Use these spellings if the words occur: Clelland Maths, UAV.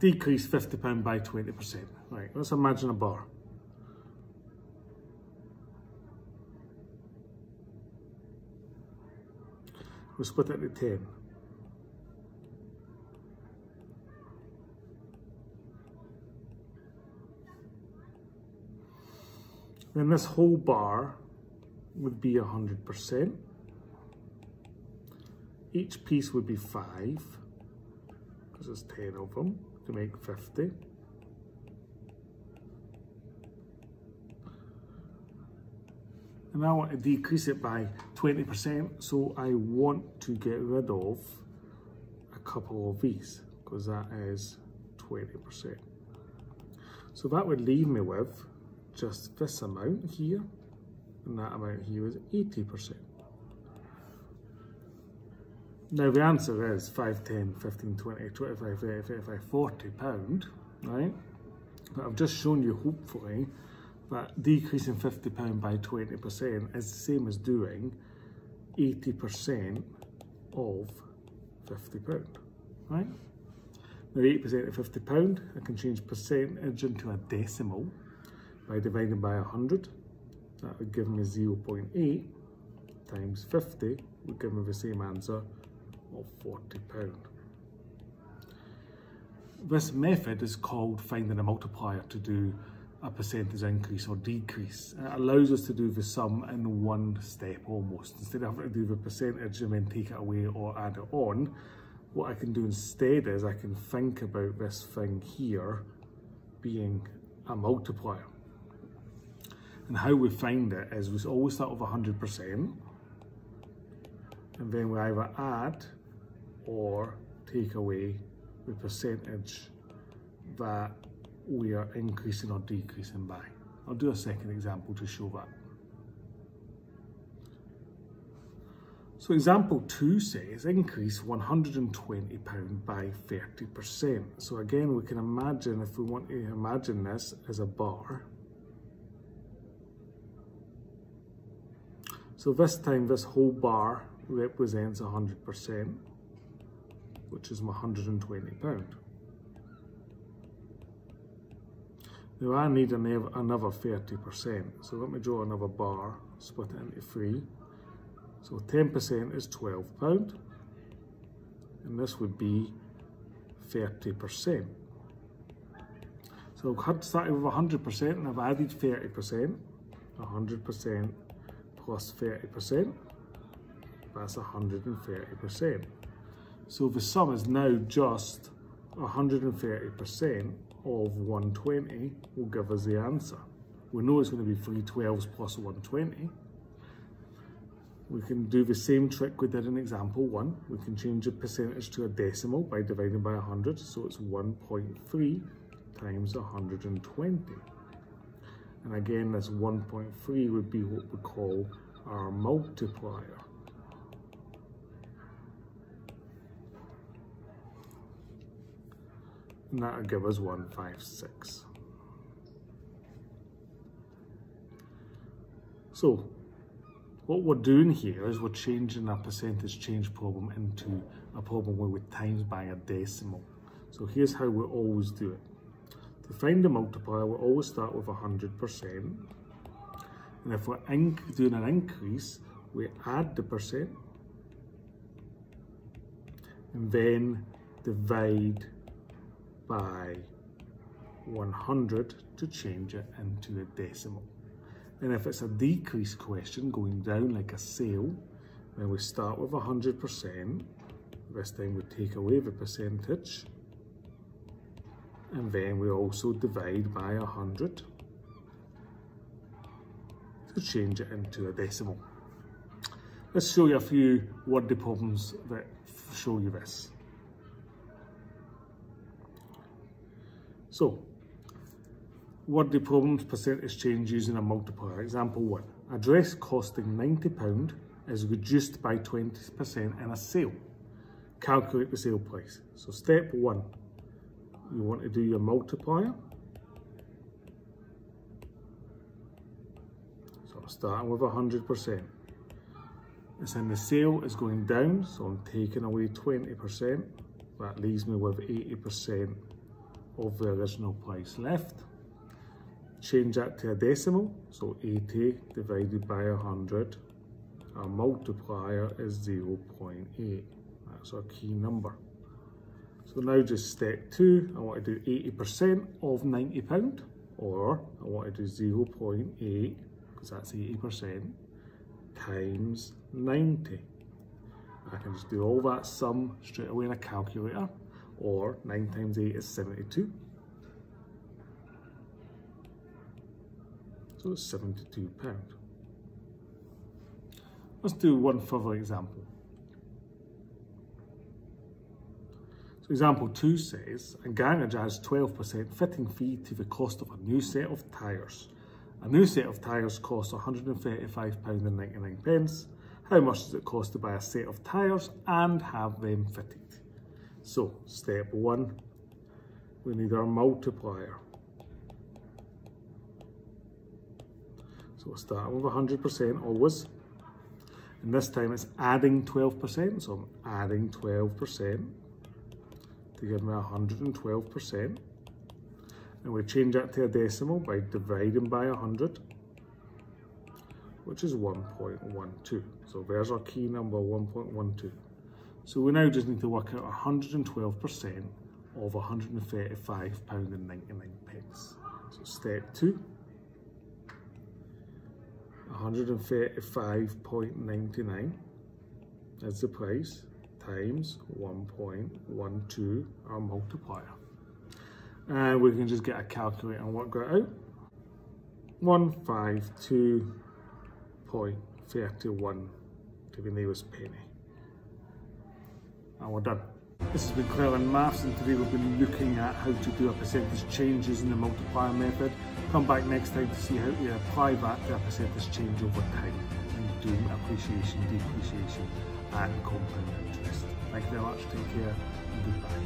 Decrease £50 by 20%. Right, let's imagine a bar. We'll split it to 10. Then this whole bar would be 100%. Each piece would be 5, because there's 10 of them, to make 50. And I want to decrease it by 20%, so I want to get rid of a couple of these, because that is 20%. So that would leave me with just this amount here, and that amount here is 80%. Now the answer is 5, 10, 15, 20, 25, 30, 35, £40, right? But I've just shown you, hopefully, that decreasing £50 by 20% is the same as doing 80% of £50, right? Now 80% of £50, I can change percentage into a decimal by dividing by 100. That would give me 0.8 times 50, would give me the same answer of £40. This method is called finding a multiplier to do a percentage increase or decrease. It allows us to do the sum in one step almost. Instead of having to do the percentage and then take it away or add it on, what I can do instead is I can think about this thing here being a multiplier. And how we find it is we always start with 100%, and then we either add or take away the percentage that we are increasing or decreasing by. I'll do a second example to show that. So example 2 says increase £120 by 30%. So again, we can imagine, if we want to imagine this as a bar. So this time this whole bar represents 100%, which is my £120. Now I need another 30%, so let me draw another bar, split it into 3. So 10% is £12, and this would be 30%. So I've started with 100% and I've added 30%, 100% plus 30%, that's 130%. So the sum is now just 130% of 120 will give us the answer. We know it's going to be 3 12s plus 120. We can do the same trick we did in example 1. We can change a percentage to a decimal by dividing by 100, so it's 1.3 times 120. And again, this 1.3 would be what we call our multiplier. And that'll give us 156. So what we're doing here is we're changing a percentage change problem into a problem where we times by a decimal. So here's how we always do it. To find the multiplier, we always start with 100%. And if we're doing an increase, we add the percent and then divide by 100 to change it into a decimal. And if it's a decrease question going down like a sale, then we start with 100%. This time we take away the percentage, and then we also divide by 100 to change it into a decimal. Let's show you a few wordy problems that show you this. So, wordy problems, percentage change using a multiplier. Example 1, a dress costing £90 is reduced by 20% in a sale. Calculate the sale price. So step 1, you want to do your multiplier. So I'm starting with 100%. It's in the sale, it's going down, so I'm taking away 20%. That leaves me with 80% of the original place left. Change that to a decimal, so 80 divided by 100. Our multiplier is 0.8. That's our key number. So now just step two, I want to do 80% of £90, or I want to do 0.8, because that's 80%, times 90. I can just do all that sum straight away in a calculator, or 9 times 8 is 72. So it's £72. Let's do one further example. So example 2 says, a garage adds 12% fitting fee to the cost of a new set of tyres. A new set of tyres costs £135.99. How much does it cost to buy a set of tyres and have them fitted? So, step one, we need our multiplier. So we'll start with 100% always. And this time it's adding 12%, so I'm adding 12% to give me 112%. And we change that to a decimal by dividing by 100, which is 1.12. So there's our key number, 1.12. So we now just need to work out 112% of £135.99. So step two, 135.99 is the price, times 1.12, our multiplier. And we can just get a calculator and work that out. 152.31 to the nearest penny. And we're done. This has been Clelland Maths, and today we've been looking at how to do a percentage change using the multiplier method. Come back next time to see how you apply that to a percentage change over time and do appreciation, depreciation and compound interest. Thank you very much, take care and goodbye.